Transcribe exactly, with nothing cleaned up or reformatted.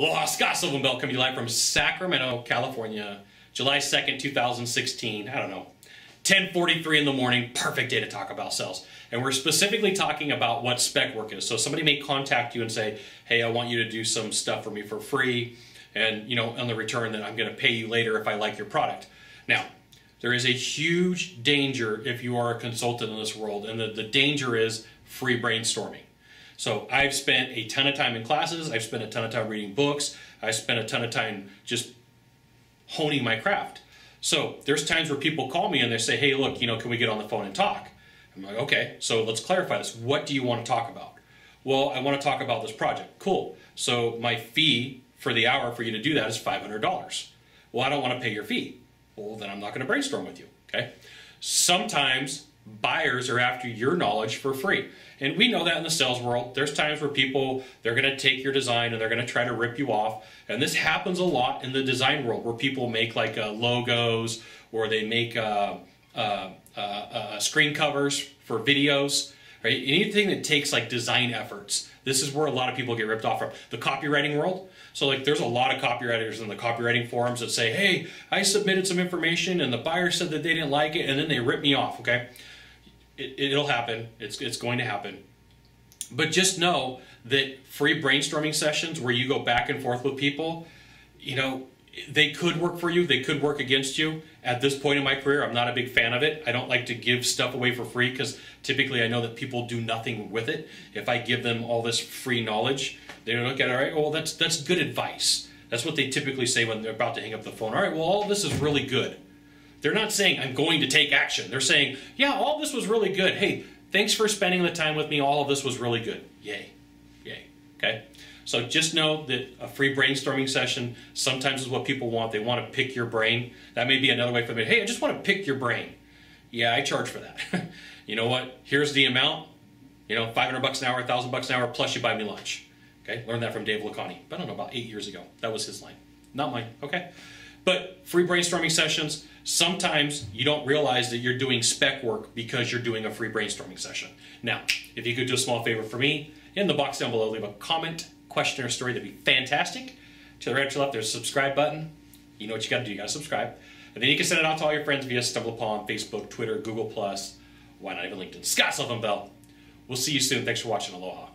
Aloha, Scott Sylvan Bell coming to you live from Sacramento, California, July second, two thousand sixteen. I don't know, ten forty-three in the morning, perfect day to talk about sales. And we're specifically talking about what spec work is. So somebody may contact you and say, hey, I want you to do some stuff for me for free. And, you know, on the return that I'm going to pay you later if I like your product. Now, there is a huge danger if you are a consultant in this world. And the, the danger is free brainstorming. So I've spent a ton of time in classes, I've spent a ton of time reading books, I've spent a ton of time just honing my craft. So there's times where people call me and they say, hey, look, you know, can we get on the phone and talk? I'm like, okay, so let's clarify this. What do you want to talk about? Well, I want to talk about this project. Cool. So my fee for the hour for you to do that is five hundred dollars. Well, I don't want to pay your fee. Well, then I'm not going to brainstorm with you, okay? Sometimes buyers are after your knowledge for free. And we know that in the sales world. There's times where people, they're going to take your design and they're going to try to rip you off. And this happens a lot in the design world where people make like uh, logos, or they make uh, uh, uh, uh, screen covers for videos, right? Anything that takes like design efforts. This is where a lot of people get ripped off from. The copywriting world. So like there's a lot of copywriters in the copywriting forums that say, hey, I submitted some information and the buyer said that they didn't like it and then they ripped me off, okay? It'll happen. It's, it's going to happen. But just know that free brainstorming sessions where you go back and forth with people, you know, they could work for you. They could work against you. At this point in my career, I'm not a big fan of it. I don't like to give stuff away for free because typically I know that people do nothing with it. If I give them all this free knowledge, they don't look at it, all right, well, that's, that's good advice. That's what they typically say when they're about to hang up the phone. All right, well, all this is really good. They're not saying, I'm going to take action. They're saying, yeah, all this was really good. Hey, thanks for spending the time with me. All of this was really good. Yay. Yay. Okay? So just know that a free brainstorming session sometimes is what people want. They want to pick your brain. That may be another way for me. Hey, I just want to pick your brain. Yeah, I charge for that. You know what? Here's the amount. You know, five hundred bucks an hour, one thousand bucks an hour, plus you buy me lunch. Okay? Learned that from Dave Lakhani. I don't know, about eight years ago. That was his line. Not mine. Okay? But free brainstorming sessions, sometimes you don't realize that you're doing spec work because you're doing a free brainstorming session. Now, if you could do a small favor for me, in the box down below, leave a comment, question, or story. That'd be fantastic. To the right or to the left, there's a subscribe button. You know what you gotta do, you gotta subscribe. And then you can send it out to all your friends via StumbleUpon, Facebook, Twitter, Google Plus, why not even LinkedIn. Scott Sylvan Bell. We'll see you soon. Thanks for watching. Aloha.